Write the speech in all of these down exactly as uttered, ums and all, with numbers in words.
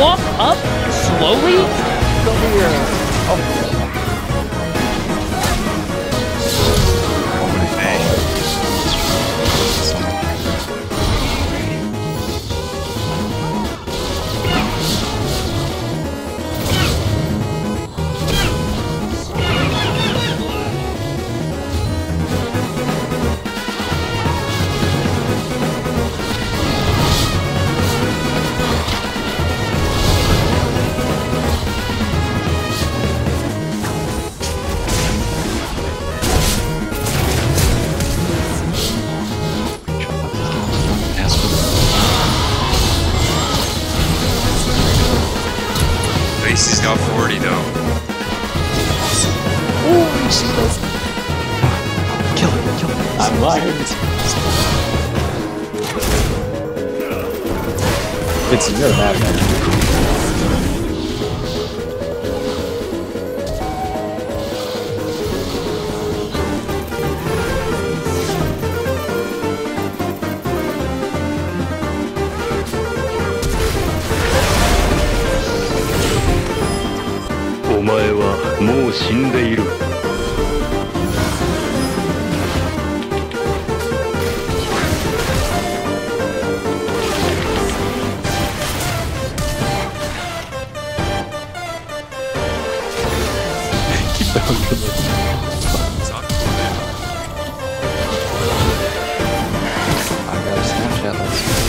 walk up slowly? Come here. Oh. He's got forty though. Oh, you see those? Kill him, kill him. I'm lying. It's you're a bad Omae wa mou shinde iru. Keep I got a Snapchat, let's see.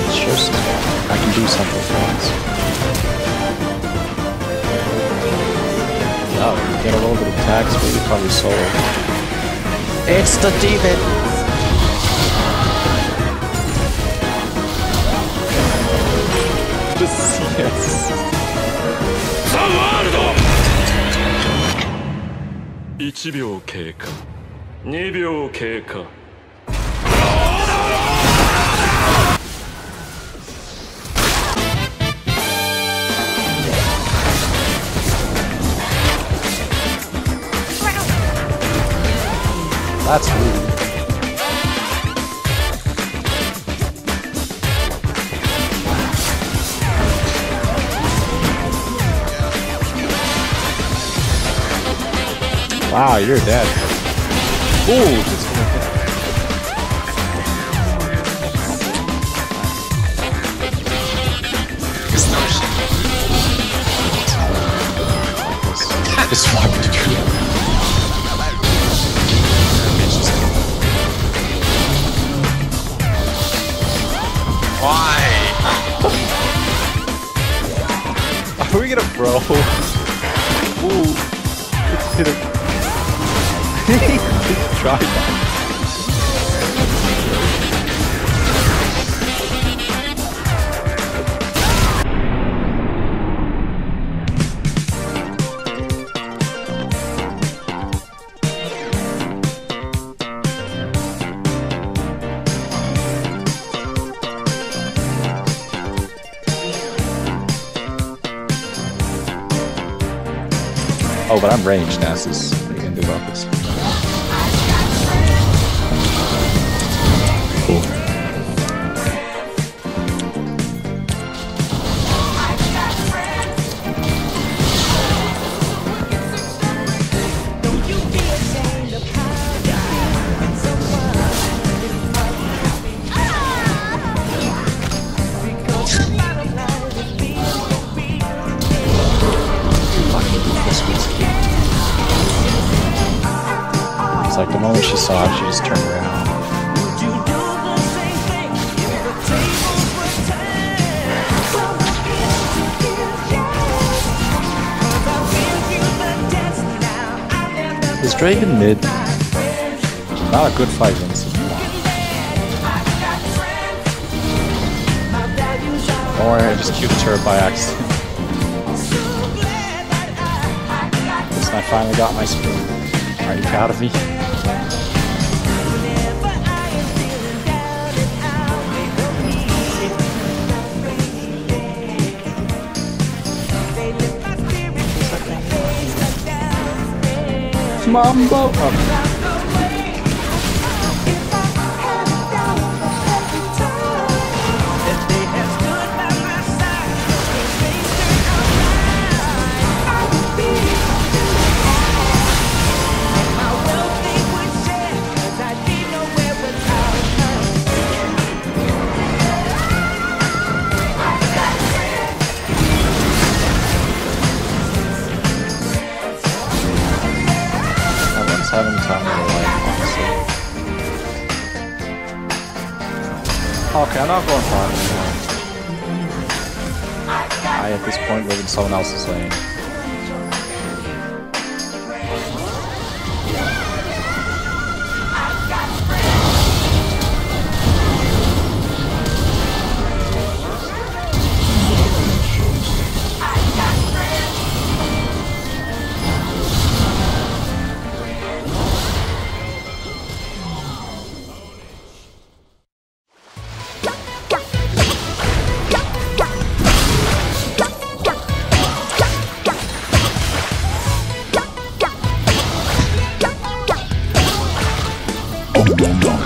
It's just, I can do something for once. Oh, get a little bit of tax, but you probably sold. It's the Draven! The C S. The world! one秒経過。two秒経過。That's rude. Wow, you're dead. Ooh, just gonna hit. Just walk to do it. Why? Are we gonna bro? Ooh. Hit him. Try Oh, but I'm ranged, Nasus. What are you gonna do about this? Cool. It's like the moment she saw it, she just turned around. Is Draven mid? Not a good fight in this. Don't worry, I just queued a turret by accident. I finally got my spoon. Are you proud of me? Mambo up. having time in my life, honestly. Okay, I'm not going far anymore. I, at this point, live in someone else's lane. Dum dum.